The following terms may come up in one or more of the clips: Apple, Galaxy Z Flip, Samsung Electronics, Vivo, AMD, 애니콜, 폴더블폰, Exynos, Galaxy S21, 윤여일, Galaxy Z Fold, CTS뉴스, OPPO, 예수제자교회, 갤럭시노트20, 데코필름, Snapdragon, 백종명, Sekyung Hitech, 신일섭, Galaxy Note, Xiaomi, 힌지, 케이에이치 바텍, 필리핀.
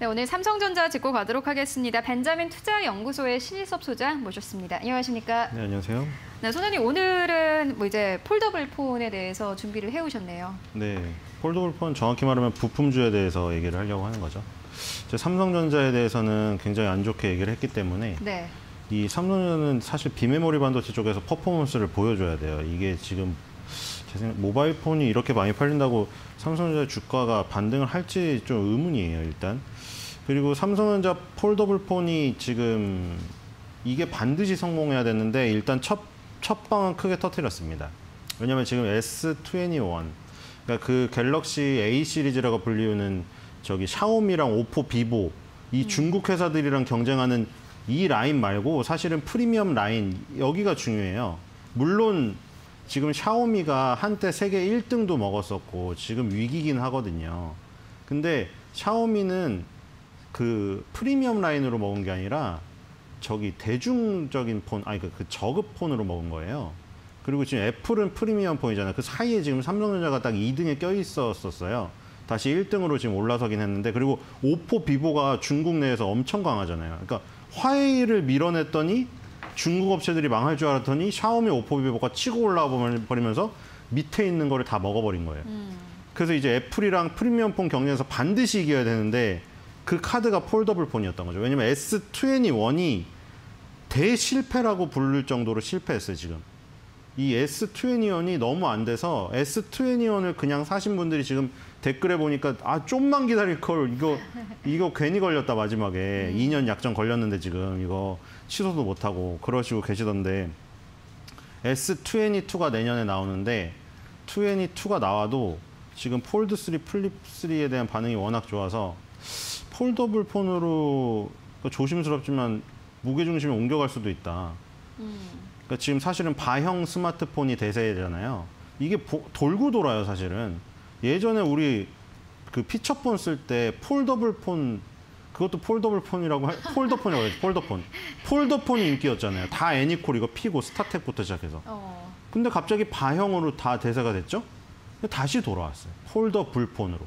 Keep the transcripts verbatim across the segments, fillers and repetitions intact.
네, 오늘 삼성전자 짚고 가도록 하겠습니다. 벤자민 투자연구소의 신일섭 소장 모셨습니다. 안녕하십니까? 네, 안녕하세요. 네, 소장님 오늘은 뭐 이제 폴더블 폰에 대해서 준비를 해오셨네요. 네, 폴더블 폰 정확히 말하면 부품주에 대해서 얘기를 하려고 하는 거죠. 이제 삼성전자에 대해서는 굉장히 안 좋게 얘기를 했기 때문에 네. 이 삼성전자는 사실 비메모리 반도체 쪽에서 퍼포먼스를 보여줘야 돼요. 이게 지금 제 생각 모바일 폰이 이렇게 많이 팔린다고 삼성전자 주가가 반등을 할지 좀 의문이에요, 일단. 그리고 삼성전자 폴더블 폰이 지금 이게 반드시 성공해야 되는데 일단 첫, 첫 방은 크게 터뜨렸습니다. 왜냐하면 지금 에스 이십일, 그러니까 그 갤럭시 A 시리즈라고 불리우는 저기 샤오미랑 오포, 비보 이 중국 회사들이랑 경쟁하는 이 라인 말고 사실은 프리미엄 라인 여기가 중요해요. 물론 지금 샤오미가 한때 세계 일 등도 먹었었고 지금 위기긴 하거든요. 근데 샤오미는 그 프리미엄 라인으로 먹은 게 아니라 저기 대중적인 폰, 아니 그 저급 폰으로 먹은 거예요. 그리고 지금 애플은 프리미엄 폰이잖아요. 그 사이에 지금 삼성전자가 딱 이 등에 껴있었어요. 다시 일 등으로 지금 올라서긴 했는데, 그리고 오포, 비보가 중국 내에서 엄청 강하잖아요. 그러니까 화웨이를 밀어냈더니 중국 업체들이 망할 줄 알았더니 샤오미, 오포, 비보가 치고 올라와 버리면서 밑에 있는 거를 다 먹어버린 거예요. 음. 그래서 이제 애플이랑 프리미엄 폰 경쟁에서 반드시 이겨야 되는데 그 카드가 폴더블 폰이었던 거죠. 왜냐면 에스 이십일이 대실패라고 부를 정도로 실패했어요, 지금. 이 에스 이십일이 너무 안 돼서 에스 이십일을 그냥 사신 분들이 지금 댓글에 보니까 아 좀만 기다릴 걸 이거 이거 괜히 걸렸다 마지막에 음. 이 년 약정 걸렸는데 지금 이거 취소도 못하고 그러시고 계시던데 에스 이십이가 내년에 나오는데 이십이가 나와도 지금 폴드 쓰리, 플립 쓰리에 대한 반응이 워낙 좋아서 폴더블 폰으로 그러니까 조심스럽지만 무게중심이 옮겨갈 수도 있다. 음. 그러니까 지금 사실은 바형 스마트폰이 대세잖아요. 이게 보, 돌고 돌아요, 사실은. 예전에 우리 그 피처폰 쓸 때 폴더블 폰, 그것도 폴더블 폰이라고, 하, 폴더폰이라고 해야지, 폴더폰. 폴더폰이 인기였잖아요. 다 애니콜 이거 피고 스타텍부터 시작해서. 어. 근데 갑자기 바형으로 다 대세가 됐죠? 근데 다시 돌아왔어요. 폴더블 폰으로.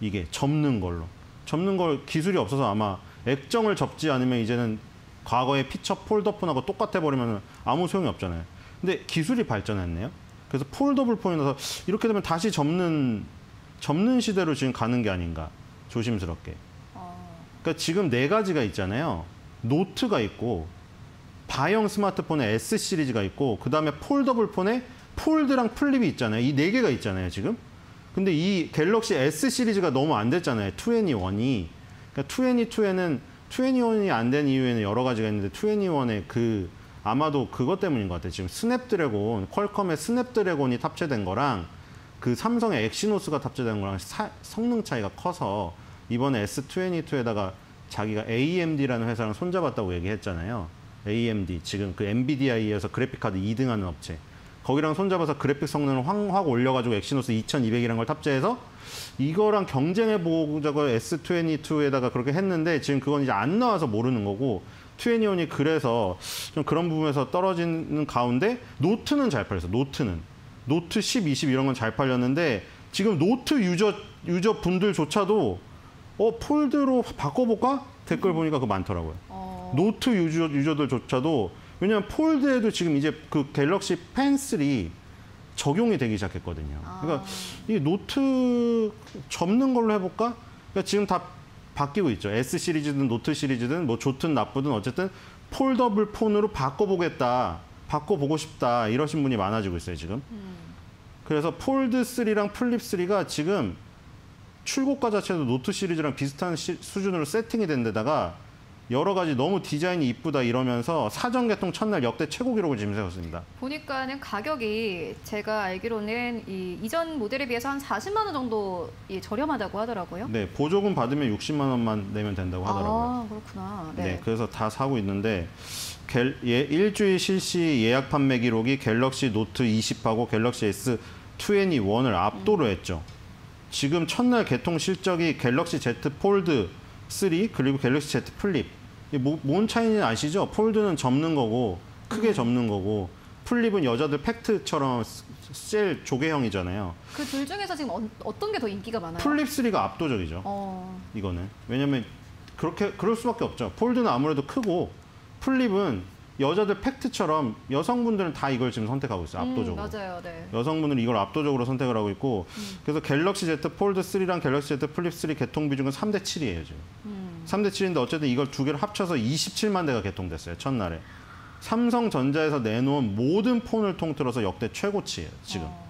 이게 접는 걸로. 접는 걸 기술이 없어서 아마 액정을 접지 않으면 이제는 과거의 피처 폴더폰하고 똑같아 버리면 아무 소용이 없잖아요. 근데 기술이 발전했네요. 그래서 폴더블 폰이라서 이렇게 되면 다시 접는 접는 시대로 지금 가는 게 아닌가 조심스럽게. 그러니까 지금 네 가지가 있잖아요. 노트가 있고 바형 스마트폰의 S 시리즈가 있고 그 다음에 폴더블 폰에 폴드랑 플립이 있잖아요. 이 네 개가 있잖아요 지금. 근데 이 갤럭시 S 시리즈가 너무 안 됐잖아요. 이십일이. 그러니까 이십이에는 이십일이 안 된 이유에는 여러 가지가 있는데 이십일의 그 아마도 그것 때문인 것 같아요. 지금 스냅드래곤, 퀄컴의 스냅드래곤이 탑재된 거랑 그 삼성의 엑시노스가 탑재된 거랑 사, 성능 차이가 커서 이번에 에스 이십이에다가 자기가 에이엠디라는 회사랑 손잡았다고 얘기했잖아요. 에이엠디, 지금 그 엔비디아에서 그래픽카드 이 등 하는 업체. 거기랑 손잡아서 그래픽 성능을 확, 확 올려가지고 엑시노스 이천이백이라는 걸 탑재해서 이거랑 경쟁해보자고 에스 이십이에다가 그렇게 했는데 지금 그건 이제 안 나와서 모르는 거고 이십일이 그래서 좀 그런 부분에서 떨어지는 가운데 노트는 잘 팔렸어. 노트는. 노트 십, 이십 이런 건 잘 팔렸는데 지금 노트 유저, 유저 분들조차도 어, 폴드로 바꿔볼까? 댓글 보니까 그거 많더라고요. 어... 노트 유저, 유저들조차도 왜냐면 폴드에도 지금 이제 그 갤럭시 펜 쓰리 적용이 되기 시작했거든요. 그러니까 이 노트 접는 걸로 해볼까? 그러니까 지금 다 바뀌고 있죠. S 시리즈든 노트 시리즈든 뭐 좋든 나쁘든 어쨌든 폴더블 폰으로 바꿔보겠다. 바꿔보고 싶다. 이러신 분이 많아지고 있어요, 지금. 그래서 폴드 쓰리랑 플립 쓰리가 지금 출고가 자체도 노트 시리즈랑 비슷한 시, 수준으로 세팅이 된 데다가 여러 가지 너무 디자인이 이쁘다 이러면서 사전 개통 첫날 역대 최고 기록을 지금 세웠습니다. 보니까는 가격이 제가 알기로는 이 이전 모델에 비해서 한 사십만 원 정도 저렴하다고 하더라고요. 네, 보조금 받으면 육십만 원만 내면 된다고 하더라고요. 아, 그렇구나. 네, 네 그래서 다 사고 있는데 갤, 예, 일주일 실시 예약 판매 기록이 갤럭시 노트 이십하고 갤럭시 에스 이십일을 압도를 했죠. 지금 첫날 개통 실적이 갤럭시 지 폴드 쓰리 그리고 갤럭시 Z 플립 뭐, 뭔 차이인지 아시죠? 폴드는 접는 거고 크게 접는 거고 플립은 여자들 팩트처럼 셀 조개형이잖아요. 그 둘 중에서 지금 어, 어떤 게 더 인기가 많아요? 플립 쓰리가 압도적이죠. 어... 이거는 왜냐면 그렇게 그럴 수밖에 없죠. 폴드는 아무래도 크고 플립은 여자들 팩트처럼 여성분들은 다 이걸 지금 선택하고 있어요. 압도적으로. 음, 맞아요. 네. 여성분들은 이걸 압도적으로 선택을 하고 있고 음. 그래서 갤럭시 Z 폴드 쓰리랑 갤럭시 Z 플립 쓰리 개통 비중은 삼 대 칠이에요. 지금. 음. 삼 대 칠인데 어쨌든 이걸 두 개를 합쳐서 이십칠만 대가 개통됐어요. 첫날에. 삼성전자에서 내놓은 모든 폰을 통틀어서 역대 최고치예요. 지금. 어.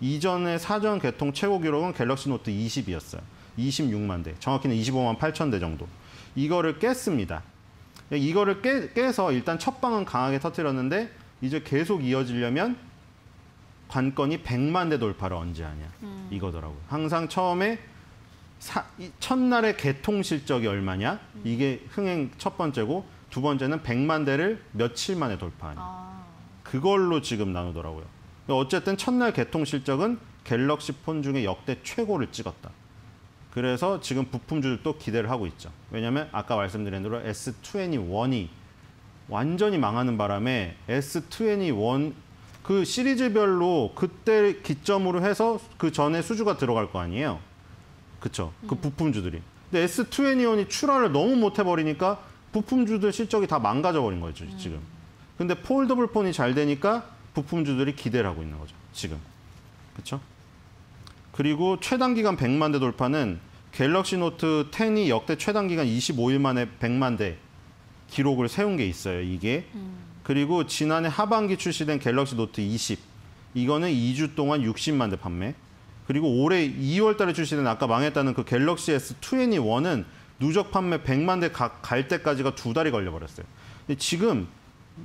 이전에 사전 개통 최고 기록은 갤럭시노트 이십이었어요. 이십육만 대. 정확히는 이십오만 팔천 대 정도. 이거를 깼습니다. 이거를 깨, 깨서 일단 첫 방은 강하게 터뜨렸는데 이제 계속 이어지려면 관건이 백만 대 돌파를 언제 하냐 음. 이거더라고요. 항상 처음에 사, 첫날의 개통 실적이 얼마냐 음. 이게 흥행 첫 번째고 두 번째는 백만 대를 며칠 만에 돌파하냐 아. 그걸로 지금 나누더라고요. 어쨌든 첫날 개통 실적은 갤럭시 폰 중에 역대 최고를 찍었다. 그래서 지금 부품주들도 기대를 하고 있죠. 왜냐하면 아까 말씀드린 대로 에스 이십일이 완전히 망하는 바람에 에스 이십일 그 시리즈별로 그때 기점으로 해서 그 전에 수주가 들어갈 거 아니에요. 그쵸? 그 부품주들이. 근데 에스 이십일이 출하를 너무 못 해버리니까 부품주들 실적이 다 망가져버린 거죠. 지금. 근데 폴더블 폰이 잘 되니까 부품주들이 기대를 하고 있는 거죠. 지금. 그쵸? 그리고 최단기간 백만 대 돌파는 갤럭시 노트 텐이 역대 최단기간 이십오 일 만에 백만 대 기록을 세운 게 있어요, 이게. 음. 그리고 지난해 하반기 출시된 갤럭시 노트 이십. 이거는 이 주 동안 육십만 대 판매. 그리고 올해 이월 달에 출시된 아까 망했다는 그 갤럭시 에스 이십일은 누적 판매 백만 대 갈 때까지가 두 달이 걸려버렸어요. 근데 지금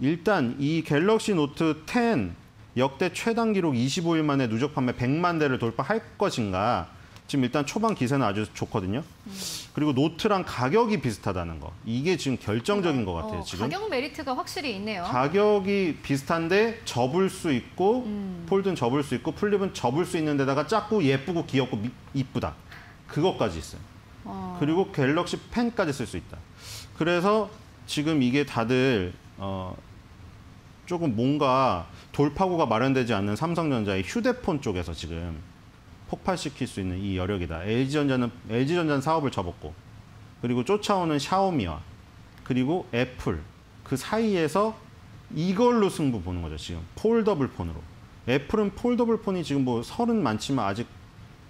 일단 이 갤럭시 노트 텐 역대 최단 기록 이십오 일 만에 누적 판매 백만 대를 돌파할 것인가. 지금 일단 초반 기세는 아주 좋거든요. 음. 그리고 노트랑 가격이 비슷하다는 거. 이게 지금 결정적인 것 같아요. 어, 지금. 가격 메리트가 확실히 있네요. 가격이 비슷한데 접을 수 있고 음. 폴드는 접을 수 있고 플립은 접을 수 있는 데다가 작고 예쁘고 귀엽고 이쁘다. 그것까지 있어요. 어. 그리고 갤럭시 펜까지 쓸 수 있다. 그래서 지금 이게 다들 어, 조금 뭔가 돌파구가 마련되지 않는 삼성전자의 휴대폰 쪽에서 지금 폭발시킬 수 있는 이 여력이다. 엘지전자는, 엘지전자는 사업을 접었고 그리고 쫓아오는 샤오미와 그리고 애플 그 사이에서 이걸로 승부 보는 거죠. 지금 폴더블 폰으로. 애플은 폴더블 폰이 지금 뭐 서른 많지만 아직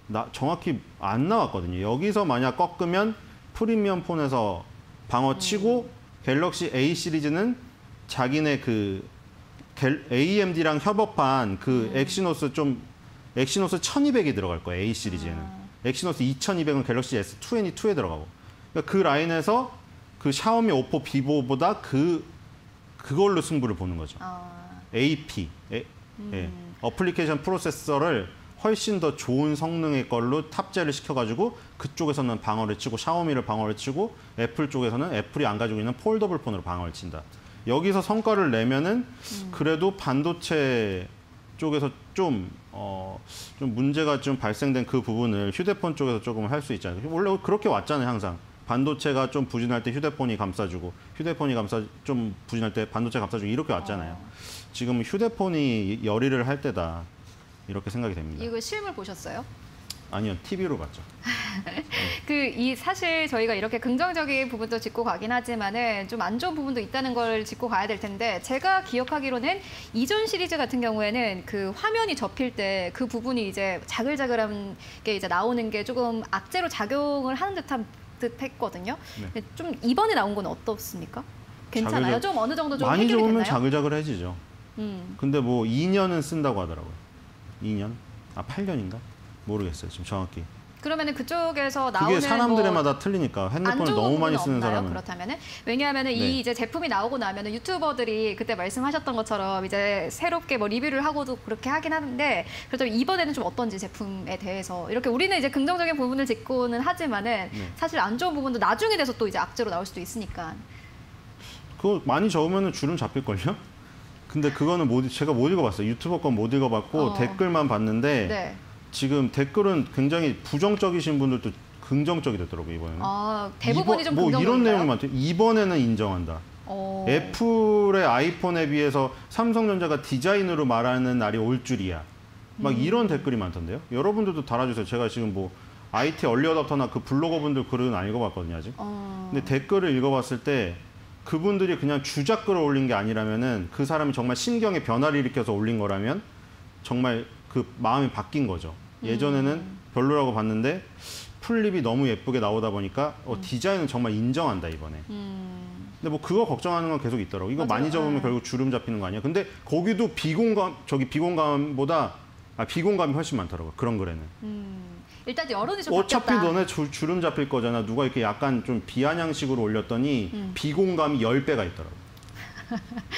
나, 정확히 안 나왔거든요. 여기서 만약 꺾으면 프리미엄 폰에서 방어치고 갤럭시 A 시리즈는 자기네 그 에이엠디랑 협업한 그 음. 엑시노스 좀 엑시노스 천이백이 들어갈 거예요. A 시리즈에는. 음. 엑시노스 이천이백은 갤럭시 에스 이십이에 들어가고. 그러니까 그 라인에서 그 샤오미, 오포, 비보보다 그 그걸로 승부를 보는 거죠. 어. 에이피. 에, 음. 예. 어플리케이션 프로세서를 훨씬 더 좋은 성능의 걸로 탑재를 시켜가지고 그쪽에서는 방어를 치고 샤오미를 방어를 치고 애플 쪽에서는 애플이 안 가지고 있는 폴더블 폰으로 방어를 친다. 여기서 성과를 내면은 그래도 반도체 쪽에서 좀, 어, 좀 문제가 좀 발생된 그 부분을 휴대폰 쪽에서 조금 할 수 있잖아요. 원래 그렇게 왔잖아요, 항상. 반도체가 좀 부진할 때 휴대폰이 감싸주고, 휴대폰이 감싸, 좀 부진할 때 반도체 감싸주고, 이렇게 왔잖아요. 어. 지금 휴대폰이 열의를 할 때다. 이렇게 생각이 됩니다. 이거 실물 보셨어요? 아니요, 티비로 봤죠. 그 이 사실 저희가 이렇게 긍정적인 부분도 짚고 가긴 하지만은 좀 안 좋은 부분도 있다는 걸 짚고 가야 될 텐데 제가 기억하기로는 이전 시리즈 같은 경우에는 그 화면이 접힐 때 그 부분이 이제 자글자글한 게 이제 나오는 게 조금 악재로 작용을 하는 듯한 듯했거든요. 네. 좀 이번에 나온 건 어떻습니까? 괜찮아요? 자글자글... 좀 어느 정도 좀 해결이 됐나요? 많이 좋으면 자글자글해지죠. 음. 근데 뭐 이 년은 쓴다고 하더라고요. 이 년? 아 팔 년인가? 모르겠어요. 지금 정확히. 그러면은 그쪽에서 나오는 그게 사람들마다 뭐 틀리니까 핸드폰을 너무 많이 쓰는 없나요? 사람은 그렇다면은 왜냐하면은 네. 이 이제 제품이 나오고 나면은 유튜버들이 그때 말씀하셨던 것처럼 이제 새롭게 뭐 리뷰를 하고도 그렇게 하긴 하는데 그래도 이번에는 좀 어떤지 제품에 대해서 이렇게 우리는 이제 긍정적인 부분을 짚고는 하지만은 네. 사실 안 좋은 부분도 나중에 돼서 또 이제 악재로 나올 수도 있으니까. 그거 많이 적으면은 주름 잡힐걸요? 근데 그거는 못 제가 못 읽어봤어요. 유튜버 건 못 읽어봤고 어. 댓글만 봤는데. 네. 지금 댓글은 굉장히 부정적이신 분들도 긍정적이 됐더라고요, 이번에는. 아, 대부분이 좀 긍정적인가요? 뭐 이런 내용이 많대요. 이번에는 인정한다. 오. 애플의 아이폰에 비해서 삼성전자가 디자인으로 말하는 날이 올 줄이야. 막 음. 이런 댓글이 많던데요. 여러분들도 달아주세요. 제가 지금 뭐 아이티 얼리어답터나 그 블로거분들 글은 안 읽어봤거든요, 아직. 어... 근데 댓글을 읽어봤을 때 그분들이 그냥 주작 글을 올린 게 아니라면은 그 사람이 정말 신경의 변화를 일으켜서 올린 거라면 정말 그 마음이 바뀐 거죠. 예전에는 음. 별로라고 봤는데 플립이 너무 예쁘게 나오다 보니까 어, 디자인은 정말 인정한다, 이번에. 음. 근데 뭐 그거 걱정하는 건 계속 있더라고. 이거 맞아요. 많이 접으면 결국 주름 잡히는 거 아니야? 근데 거기도 비공감, 저기 비공감보다, 아, 비공감이 훨씬 많더라고요. 그런 글에는. 음. 일단 여론이 좀 어차피 바뀌었다. 너네 주, 주름 잡힐 거잖아. 누가 이렇게 약간 좀 비아냥식으로 올렸더니 음. 비공감이 열 배가 있더라고요.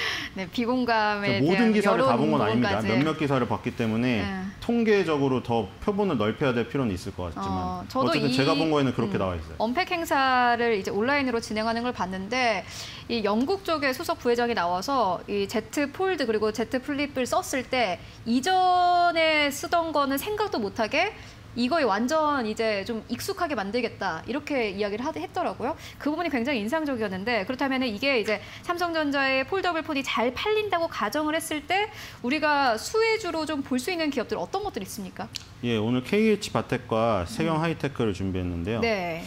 네, 비공감에 모든 기사를 다 본 건 아닙니다. 몇몇 기사를 봤기 때문에 네. 통계적으로 더 표본을 넓혀야 될 필요는 있을 것 같지만 어, 저도 어쨌든 제가 본 거에는 그렇게 음, 나와 있어요. 언팩 행사를 이제 온라인으로 진행하는 걸 봤는데 이 영국 쪽의 수석 부회장이 나와서 이 Z 폴드 그리고 Z 플립을 썼을 때 이전에 쓰던 거는 생각도 못하게 이거에 완전 이제 좀 익숙하게 만들겠다 이렇게 이야기를 하, 했더라고요. 그 부분이 굉장히 인상적이었는데 그렇다면 이게 이제 삼성전자의 폴더블 폰이 잘 팔린다고 가정을 했을 때 우리가 수혜주로 좀 볼 수 있는 기업들 어떤 것들이 있습니까? 예, 오늘 케이에이치 바텍과 세경 음. 하이테크를 준비했는데요. 네.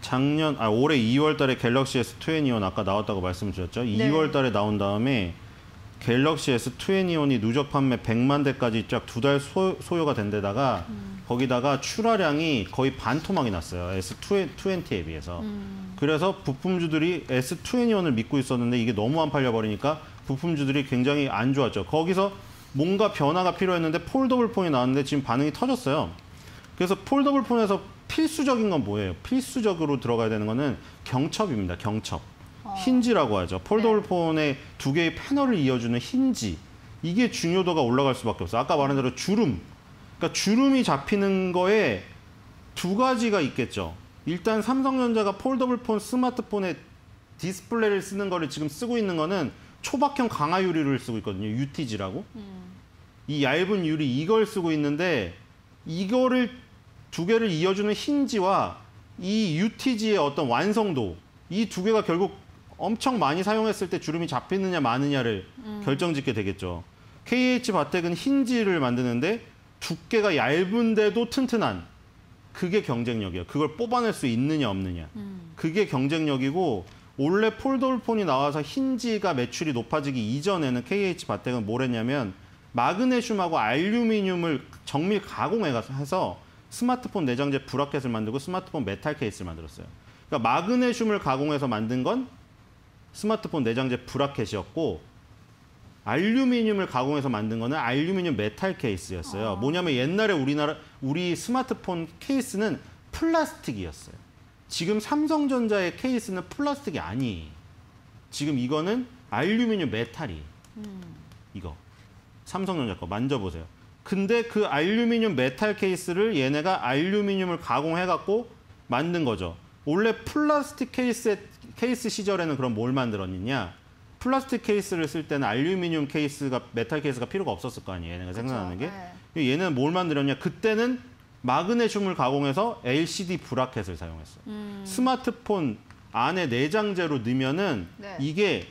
작년 아 올해 이월 달에 갤럭시 에스 이십일 아까 나왔다고 말씀드렸죠. 네. 이월 달에 나온 다음에 갤럭시 에스 이십일이 누적 판매 백만 대까지 쫙 두 달 소요가 된 데다가 음. 거기다가 출하량이 거의 반토막이 났어요. 에스 이십에 비해서. 음. 그래서 부품주들이 에스 이십일을 믿고 있었는데 이게 너무 안 팔려버리니까 부품주들이 굉장히 안 좋았죠. 거기서 뭔가 변화가 필요했는데 폴더블 폰이 나왔는데 지금 반응이 터졌어요. 그래서 폴더블 폰에서 필수적인 건 뭐예요? 필수적으로 들어가야 되는 거는 경첩입니다. 경첩. 힌지라고 하죠. 폴더블 폰에 두 개의 패널을 이어주는 힌지. 이게 중요도가 올라갈 수밖에 없어요. 아까 말한 대로 주름. 그러니까 주름이 잡히는 거에 두 가지가 있겠죠. 일단 삼성전자가 폴더블 폰 스마트폰에 디스플레이를 쓰는 거를 지금 쓰고 있는 거는 초박형 강화 유리를 쓰고 있거든요. 유티지라고. 음. 이 얇은 유리 이걸 쓰고 있는데 이거를 두 개를 이어주는 힌지와 이 유티지의 어떤 완성도 이 두 개가 결국 엄청 많이 사용했을 때 주름이 잡히느냐 마느냐를 음. 결정짓게 되겠죠. 케이에이치 바텍은 힌지를 만드는데 두께가 얇은데도 튼튼한 그게 경쟁력이에요. 그걸 뽑아낼 수 있느냐 없느냐. 음. 그게 경쟁력이고 원래 폴더블 폰이 나와서 힌지가 매출이 높아지기 이전에는 케이에이치 바텍은 뭘 했냐면 마그네슘하고 알루미늄을 정밀 가공해서 스마트폰 내장재 브라켓을 만들고 스마트폰 메탈 케이스를 만들었어요. 그러니까 마그네슘을 가공해서 만든 건 스마트폰 내장재 브라켓이었고 알루미늄을 가공해서 만든 거는 알루미늄 메탈 케이스였어요. 어. 뭐냐면 옛날에 우리나라 우리 스마트폰 케이스는 플라스틱이었어요. 지금 삼성전자의 케이스는 플라스틱이 아니에요. 지금 이거는 알루미늄 메탈이에요. 음. 이거 삼성전자 거 만져보세요. 근데 그 알루미늄 메탈 케이스를 얘네가 알루미늄을 가공해갖고 만든 거죠. 원래 플라스틱 케이스, 케이스 시절에는 그럼 뭘 만들었느냐? 플라스틱 케이스를 쓸 때는 알루미늄 케이스가, 메탈 케이스가 필요가 없었을 거 아니에요. 얘네가 생산하는 게. 네. 얘네는 뭘 만들었냐? 그때는 마그네슘을 가공해서 엘시디 브라켓을 사용했어요. 음. 스마트폰 안에 내장재로 넣으면은 네. 이게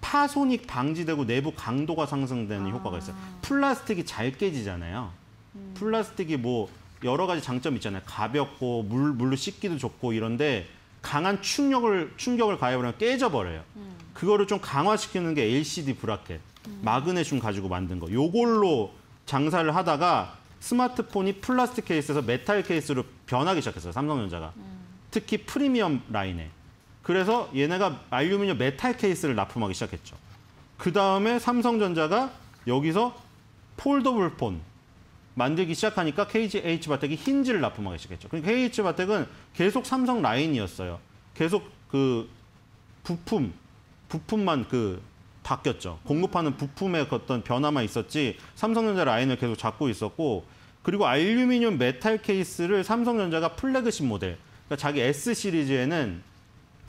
파손이 방지되고 내부 강도가 상승되는 아. 효과가 있어요. 플라스틱이 잘 깨지잖아요. 음. 플라스틱이 뭐, 여러 가지 장점이 있잖아요. 가볍고 물, 물로 씻기도 좋고 이런데 강한 충격을, 충격을 가해버리면 깨져버려요. 음. 그거를 좀 강화시키는 게 엘시디 브라켓, 음. 마그네슘 가지고 만든 거. 요걸로 장사를 하다가 스마트폰이 플라스틱 케이스에서 메탈 케이스로 변하기 시작했어요. 삼성전자가. 음. 특히 프리미엄 라인에. 그래서 얘네가 알루미늄 메탈 케이스를 납품하기 시작했죠. 그다음에 삼성전자가 여기서 폴더블 폰, 만들기 시작하니까 케이에이치 바텍이 힌지를 납품하기 시작했죠. 그러니까 케이에이치 바텍은 계속 삼성 라인이었어요. 계속 그 부품, 부품만 그 바뀌었죠. 공급하는 부품의 어떤 변화만 있었지 삼성전자 라인을 계속 잡고 있었고 그리고 알루미늄 메탈 케이스를 삼성전자가 플래그십 모델, 그러니까 자기 S 시리즈에는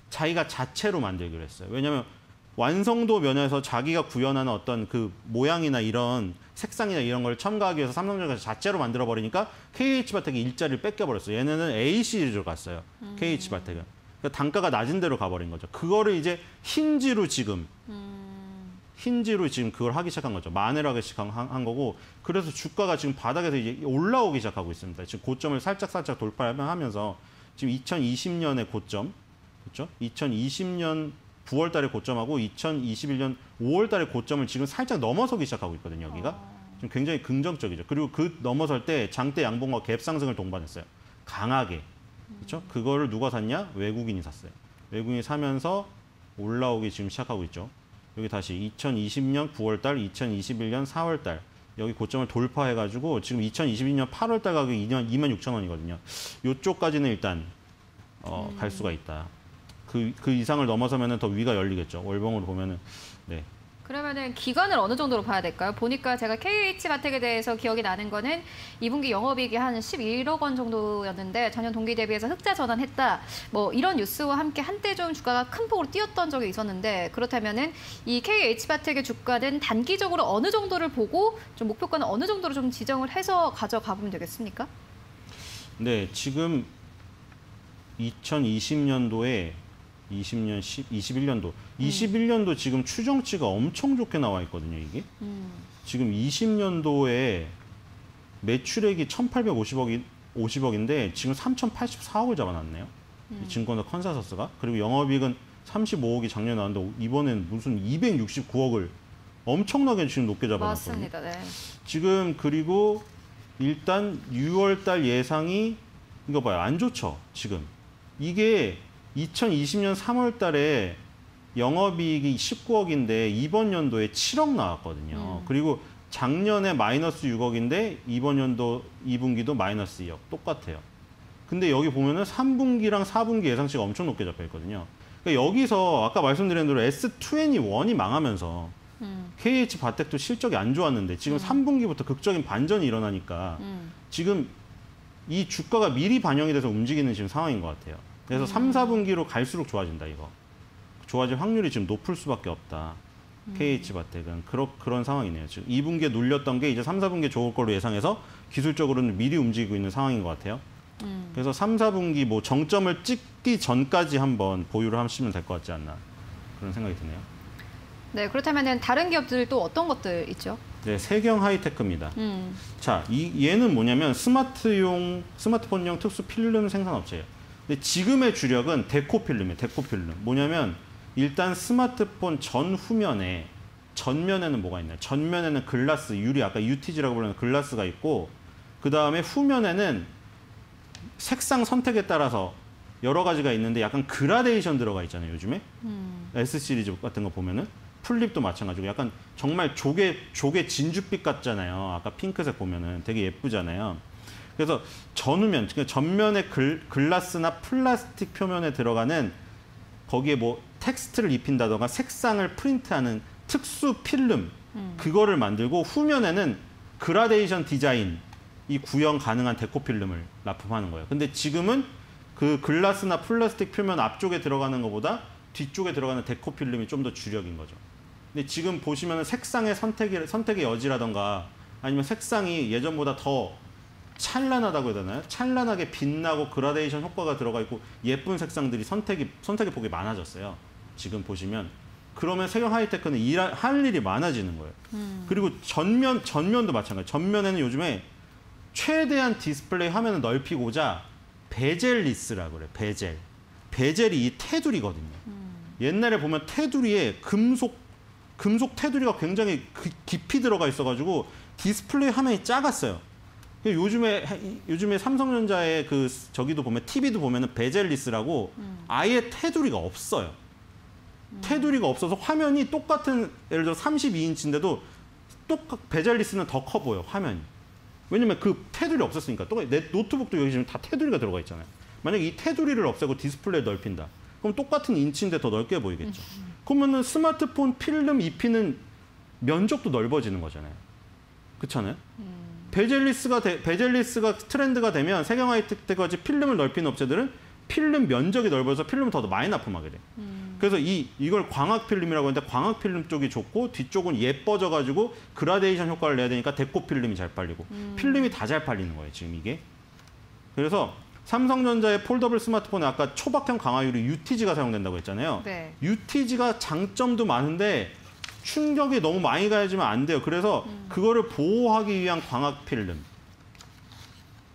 자기가 자체로 만들기로 했어요. 왜냐하면 완성도 면에서 자기가 구현하는 어떤 그 모양이나 이런 색상이나 이런 걸 첨가하기 위해서 삼성전자가 자체로 만들어버리니까 케이에이치 바텍이 일자리를 뺏겨버렸어요. 얘네는 A 시리즈로 갔어요. 음. 케이에이치 바텍은. 그러니까 단가가 낮은 데로 가버린 거죠. 그거를 이제 힌지로 지금. 음. 힌지로 지금 그걸 하기 시작한 거죠. 만회를 하기 시작한 거고, 그래서 주가가 지금 바닥에서 이제 올라오기 시작하고 있습니다. 지금 고점을 살짝 살짝 돌파하면서 지금 이천이십 년의 고점, 그렇죠? 이천이십 년 구월 달에 고점하고 이천이십일 년 오월 달에 고점을 지금 살짝 넘어서기 시작하고 있거든요. 여기가 지금 굉장히 긍정적이죠. 그리고 그 넘어설 때 장대 양봉과 갭 상승을 동반했어요. 강하게, 그렇죠? 그거를 누가 샀냐? 외국인이 샀어요. 외국인이 사면서 올라오기 지금 시작하고 있죠. 여기 다시 이천이십 년 구월 달, 이천이십일 년 사월 달 여기 고점을 돌파해가지고 지금 이천이십이 년 팔월 달 가격이 이만 육천 원이거든요. 이쪽까지는 일단 어, 음. 갈 수가 있다. 그, 그 이상을 넘어서면 더 위가 열리겠죠. 월봉으로 보면은. 네. 그러면은 기간을 어느 정도로 봐야 될까요? 보니까 제가 케이에이치 바텍에 대해서 기억이 나는 거는 이분기 영업이익이 한 십일억 원 정도였는데 전년 동기 대비해서 흑자 전환했다. 뭐 이런 뉴스와 함께 한때 좀 주가가 큰 폭으로 뛰었던 적이 있었는데, 그렇다면은 이 케이에이치 바텍의 주가는 단기적으로 어느 정도를 보고 좀 목표가는 어느 정도로 좀 지정을 해서 가져가 보면 되겠습니까? 네, 지금 이천이십 년도에 이십 년, 이십일 년도. 음. 이십일 년도 지금 추정치가 엄청 좋게 나와 있거든요, 이게. 음. 지금 이십 년도에 매출액이 천팔백오십억인데 지금 삼천팔십사억을 잡아놨네요. 음. 증권사 컨센서스가. 그리고 영업이익은 삼십오억이 작년에 나왔는데 이번엔 무슨 이백육십구억을 엄청나게 지금 높게 잡아놨거든요. 맞습니다. 네. 지금 그리고 일단 유월 달 예상이 이거 봐요. 안 좋죠, 지금. 이게 이천이십 년 삼월 달에 영업이익이 십구억인데 이번 연도에 칠억 나왔거든요. 음. 그리고 작년에 마이너스 육억인데 이번 연도 이 분기도 마이너스 이억 똑같아요. 근데 여기 보면은 삼 분기랑 사 분기 예상치가 엄청 높게 잡혀 있거든요. 그러니까 여기서 아까 말씀드린 대로 에스 이십일이 망하면서 음. 케이에이치 바텍도 실적이 안 좋았는데 지금 음. 삼 분기부터 극적인 반전이 일어나니까 음. 지금 이 주가가 미리 반영이 돼서 움직이는 지금 상황인 것 같아요. 그래서 음. 삼, 사분기로 갈수록 좋아진다, 이거. 좋아질 확률이 지금 높을 수밖에 없다. 음. 케이에이치 바텍은. 그러, 그런 상황이네요. 지금 이 분기에 눌렸던 게 이제 삼, 사분기에 좋을 걸로 예상해서 기술적으로는 미리 움직이고 있는 상황인 것 같아요. 음. 그래서 삼, 사분기 뭐 정점을 찍기 전까지 한번 보유를 하시면 될 것 같지 않나. 그런 생각이 드네요. 네, 그렇다면은 다른 기업들 또 어떤 것들 있죠? 네, 세경 하이테크입니다. 음. 자, 이, 얘는 뭐냐면 스마트용, 스마트폰용 특수 필름 생산업체예요. 근데 지금의 주력은 데코필름이에요. 데코필름. 뭐냐면 일단 스마트폰 전 후면에 전면에는 뭐가 있나요? 전면에는 글라스, 유리, 아까 유티지라고 부르는 글라스가 있고, 그 다음에 후면에는 색상 선택에 따라서 여러 가지가 있는데 약간 그라데이션 들어가 있잖아요, 요즘에. 음. 에스 시리즈 같은 거 보면은. 플립도 마찬가지고 약간 정말 조개, 조개 진주빛 같잖아요. 아까 핑크색 보면은 되게 예쁘잖아요. 그래서 전후면, 전면의 글, 글라스나 플라스틱 표면에 들어가는 거기에 뭐 텍스트를 입힌다던가 색상을 프린트하는 특수 필름, 음. 그거를 만들고 후면에는 그라데이션 디자인, 이 구현 가능한 데코필름을 납품하는 거예요. 근데 지금은 그 글라스나 플라스틱 표면 앞쪽에 들어가는 것보다 뒤쪽에 들어가는 데코필름이 좀 더 주력인 거죠. 근데 지금 보시면 색상의 선택의, 선택의 여지라던가 아니면 색상이 예전보다 더 찬란하다고 해야 되나요? 찬란하게 빛나고 그라데이션 효과가 들어가 있고 예쁜 색상들이 선택이, 선택의 폭이 많아졌어요. 지금 보시면. 그러면 세경 하이테크는 일할, 할 일이 많아지는 거예요. 음. 그리고 전면, 전면도 마찬가지. 전면에는 요즘에 최대한 디스플레이 화면을 넓히고자 베젤리스라고 그래요. 베젤. 베젤이 이 테두리거든요. 음. 옛날에 보면 테두리에 금속, 금속 테두리가 굉장히 그, 깊이 들어가 있어가지고 디스플레이 화면이 작았어요. 요즘에 요즘에 삼성전자의 그 저기도 보면 티비도 보면은 베젤리스라고 음. 아예 테두리가 없어요. 음. 테두리가 없어서 화면이 똑같은 예를 들어 삼십이 인치인데도 똑같 베젤리스는 더 커 보여 화면이. 왜냐면 그 테두리 없었으니까. 똑같이 내 노트북도 여기 지금 다 테두리가 들어가 있잖아요. 만약에 이 테두리를 없애고 디스플레이 넓힌다. 그럼 똑같은 인치인데 더 넓게 보이겠죠. 음. 그러면은 스마트폰 필름 입히는 면적도 넓어지는 거잖아요. 그렇잖아요? 음. 베젤리스가, 되, 베젤리스가 트렌드가 되면 세경 하이테크까지 필름을 넓히는 업체들은 필름 면적이 넓어서 필름을 더 많이 납품하게 돼. 음. 그래서 이, 이걸 광학 필름이라고 하는데 광학 필름 쪽이 좋고 뒤쪽은 예뻐져가지고 그라데이션 효과를 내야 되니까 데코 필름이 잘 팔리고 음. 필름이 다 잘 팔리는 거예요, 지금 이게. 그래서 삼성전자의 폴더블 스마트폰에 아까 초박형 강화유리 유티지가 사용된다고 했잖아요. 네. 유티지가 장점도 많은데 충격이 너무 많이 가해지면 안 돼요. 그래서 음. 그거를 보호하기 위한 광학 필름.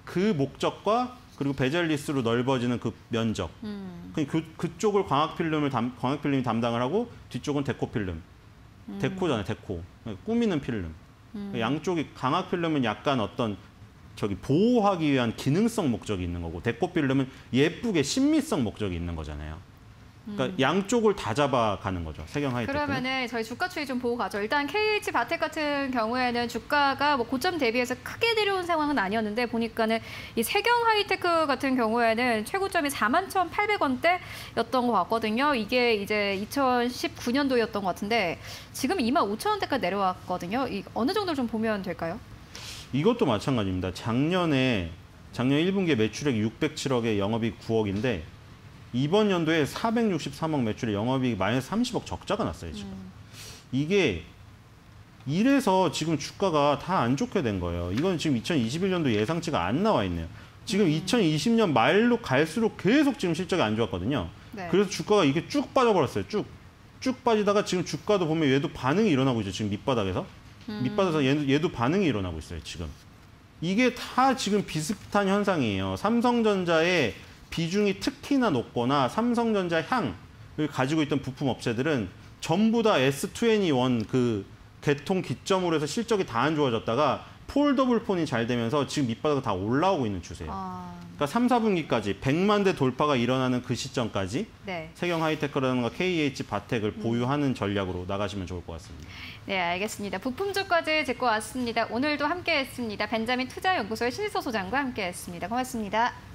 그 목적과 그리고 베젤리스로 넓어지는 그 면적. 음. 그, 그쪽을 광학 필름을 담, 광학 필름이 담당을 하고 뒤쪽은 데코 필름. 음. 데코잖아요, 데코. 꾸미는 필름. 음. 양쪽이 광학 필름은 약간 어떤 저기 보호하기 위한 기능성 목적이 있는 거고 데코 필름은 예쁘게 심미성 목적이 있는 거잖아요. 그러니까 음. 양쪽을 다 잡아가는 거죠. 세경 하이테크. 그러면은 저희 주가 추이 좀 보고 가죠. 일단 케이에이치 바텍 같은 경우에는 주가가 뭐 고점 대비해서 크게 내려온 상황은 아니었는데 보니까는 이 세경 하이테크 같은 경우에는 최고점이 사만 천팔백 원대였던 것 같거든요. 이게 이제 이천십구 년도였던 것 같은데 지금 이만 오천 원대까지 내려왔거든요. 이 어느 정도 좀 보면 될까요? 이것도 마찬가지입니다. 작년에 작년 일 분기에 매출액 육백칠 억에 영업이익 구억인데 이번 연도에 사백육십삼 억 매출에 영업이익 마이너스 삼십 억 적자가 났어요, 지금. 음. 이게 이래서 지금 주가가 다 안 좋게 된 거예요. 이건 지금 이천이십일 년도 예상치가 안 나와 있네요. 지금 음. 이천이십 년 말로 갈수록 계속 지금 실적이 안 좋았거든요. 네. 그래서 주가가 이게 쭉 빠져버렸어요. 쭉. 쭉 빠지다가 지금 주가도 보면 얘도 반응이 일어나고 있죠, 지금 밑바닥에서. 음. 밑바닥에서 얘도, 얘도 반응이 일어나고 있어요, 지금. 이게 다 지금 비슷한 현상이에요. 삼성전자의 비중이 특히나 높거나 삼성전자 향을 가지고 있던 부품 업체들은 전부 다 에스 이십일 그 개통 기점으로 해서 실적이 다 안 좋아졌다가 폴더블폰이 잘 되면서 지금 밑바닥 다 올라오고 있는 추세예요. 아... 그러니까 삼, 사분기까지 백만 대 돌파가 일어나는 그 시점까지 네. 세경 하이테크라든가 케이에이치 바텍을 음. 보유하는 전략으로 나가시면 좋을 것 같습니다. 네, 알겠습니다. 부품주까지 짚고 왔습니다. 오늘도 함께했습니다. 벤자민 투자연구소의 신일섭 소장과 함께했습니다. 고맙습니다.